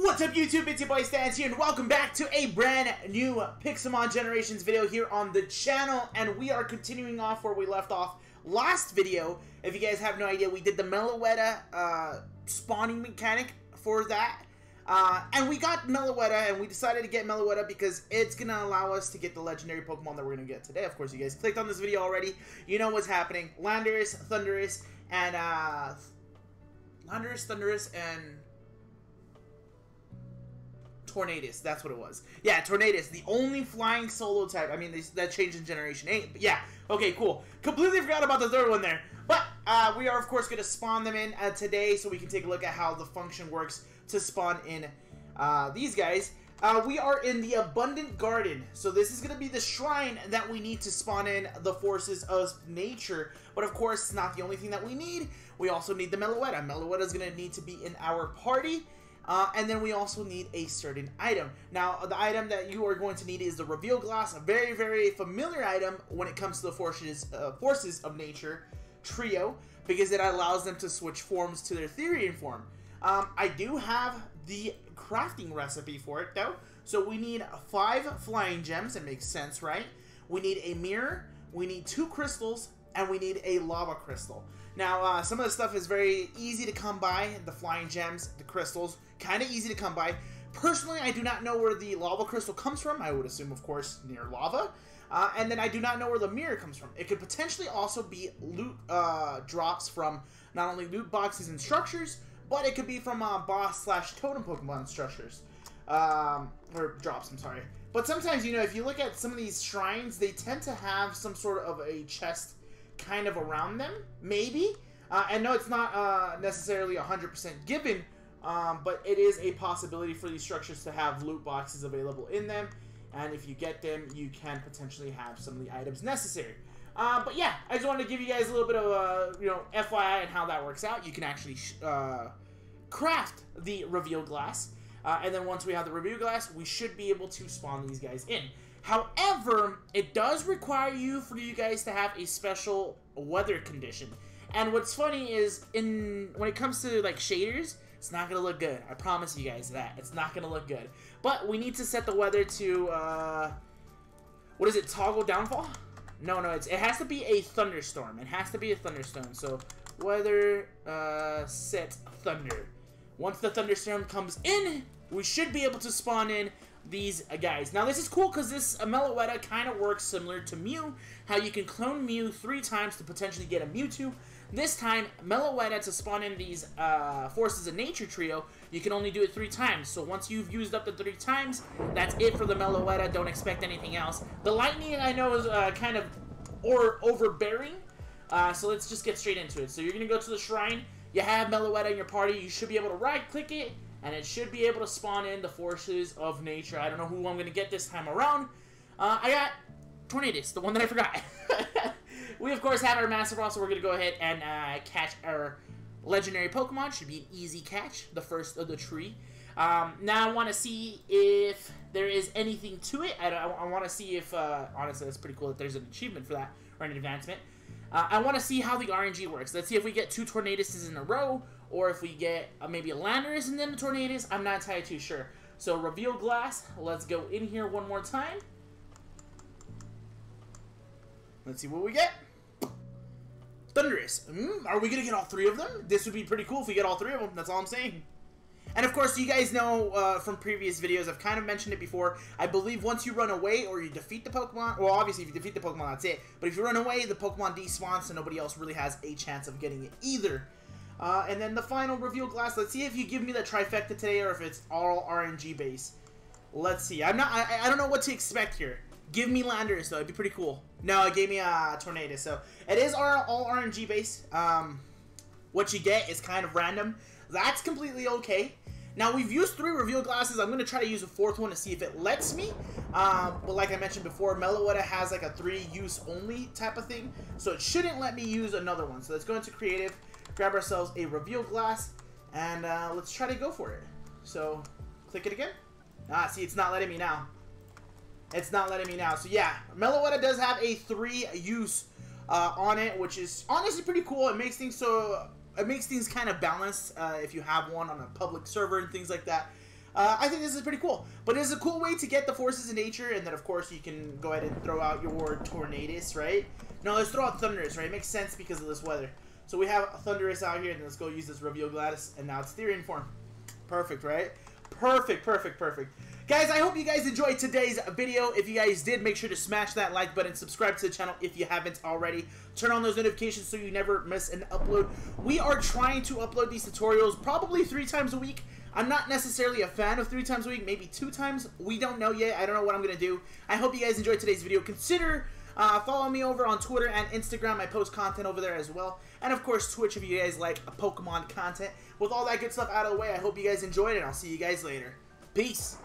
What's up YouTube, it's your boy Stans here and welcome back to a brand new Pixelmon Generations video here on the channel, and we are continuing off where we left off last video. If you guys have no idea, we did the Meloetta spawning mechanic for that. And we got Meloetta, and we decided to get Meloetta because it's going to allow us to get the legendary Pokemon that we're going to get today. Of course, you guys clicked on this video already. You know what's happening. Landorus, Thundurus, and Tornadus, that's what it was. Yeah, Tornadus, the only flying solo type. I mean, that changed in Generation 8, but yeah. Okay, cool. Completely forgot about the third one there. But we are, of course, going to spawn them in today so we can take a look at how the function works to spawn in these guys. We are in the Abundant Garden. So this is going to be the shrine that we need to spawn in the forces of nature. But, of course, it's not the only thing that we need. We also need the Meloetta. Meloetta is going to need to be in our party. And then we also need a certain item. Now, the item that you are going to need is the reveal glass, a very, very familiar item when it comes to the forces of nature trio, because it allows them to switch forms to their therian form. I do have the crafting recipe for it, though. So we need 5 flying gems. It makes sense, right? We need a mirror. We need 2 crystals. And we need a lava crystal. Now, some of the stuff is very easy to come by. The flying gems, the crystals, kind of easy to come by. Personally, I do not know where the lava crystal comes from. I would assume, of course, near lava. And then I do not know where the mirror comes from. It could potentially also be loot drops from not only loot boxes and structures, but it could be from boss/totem Pokemon structures. Or drops, I'm sorry. But sometimes, you know, if you look at some of these shrines, they tend to have some sort of a chest kind of around them, maybe. And no, it's not necessarily 100% given, but it is a possibility for these structures to have loot boxes available in them, and if you get them, you can potentially have some of the items necessary. But yeah, I just wanted to give you guys a little bit of you know, FYI and how that works out. You can actually craft the reveal glass, and then once we have the reveal glass, we should be able to spawn these guys in. However, it does require you guys to have a special weather condition. And what's funny is, when it comes to like shaders, it's not gonna look good. I promise you guys that it's not gonna look good. But we need to set the weather to what is it? Toggle downfall? No, it has to be a thunderstorm. It has to be a thunderstorm. So weather set thunder. Once the thunderstorm comes in, we should be able to spawn in these guys. Now this is cool because this Meloetta kind of works similar to Mew, how you can clone Mew 3 times to potentially get a Mewtwo. This time, Meloetta, to spawn in these forces of nature trio, you can only do it 3 times. So once you've used up the 3 times, that's it for the Meloetta. Don't expect anything else. The lightning, I know, is kind of overbearing, so let's just get straight into it. So you're going to go to the shrine. You have Meloetta in your party. You should be able to right click it, and it should be able to spawn in the forces of nature. I don't know who I'm going to get this time around. I got Tornadus, the one that I forgot. We, of course, have our Master Ball, so we're going to go ahead and catch our legendary Pokemon. Should be an easy catch, the first of the tree. Now I want to see if there is anything to it. I want to see if, honestly, that's pretty cool that there's an achievement for that, or an advancement. I want to see how the RNG works. Let's see if we get 2 Tornaduses in a row, or if we get maybe a Landorus and then a Tornadus. I'm not entirely too sure. So reveal glass. Let's go in here one more time. Let's see what we get. Thundurus. Are we going to get all 3 of them? This would be pretty cool if we get all 3 of them. That's all I'm saying. And of course, you guys know from previous videos, I've kind of mentioned it before. I believe once you run away or you defeat the Pokemon, well, obviously if you defeat the Pokemon, that's it. But if you run away, the Pokemon despawns, so nobody else really has a chance of getting it either. And then the final reveal glass. Let's see if you give me the trifecta today or if it's all RNG based. Let's see. I don't know what to expect here. Give me Landorus though. It'd be pretty cool. No, it gave me a Tornadus. So it is all RNG based. What you get is kind of random. That's completely okay. Now, we've used 3 reveal glasses. I'm going to try to use a 4th one to see if it lets me. But like I mentioned before, Meloetta has like a 3-use only type of thing. So it shouldn't let me use another one. So let's go into creative, grab ourselves a reveal glass, and let's try to go for it. So click it again. Ah, see, it's not letting me now. It's not letting me now. So yeah, Meloetta does have a 3-use on it, which is honestly pretty cool. It makes things so... It makes things kind of balanced if you have one on a public server and things like that. I think this is pretty cool. But it's a cool way to get the forces of nature, and then of course you can go ahead and throw out your Tornadus, right? No, let's throw out Thundurus, right? It makes sense because of this weather. So we have Thundurus out here, and let's go use this Reveal Glass, and now it's Therian form. Perfect, right? Perfect, perfect, perfect. Guys, I hope you guys enjoyed today's video. If you guys did, make sure to smash that like button, subscribe to the channel if you haven't already. Turn on those notifications so you never miss an upload. We are trying to upload these tutorials probably 3 times a week. I'm not necessarily a fan of 3 times a week, maybe 2 times. We don't know yet. I don't know what I'm going to do. I hope you guys enjoyed today's video. Consider following me over on Twitter and Instagram. I post content over there as well. And of course, Twitch if you guys like Pokemon content. With all that good stuff out of the way, I hope you guys enjoyed it. I'll see you guys later. Peace.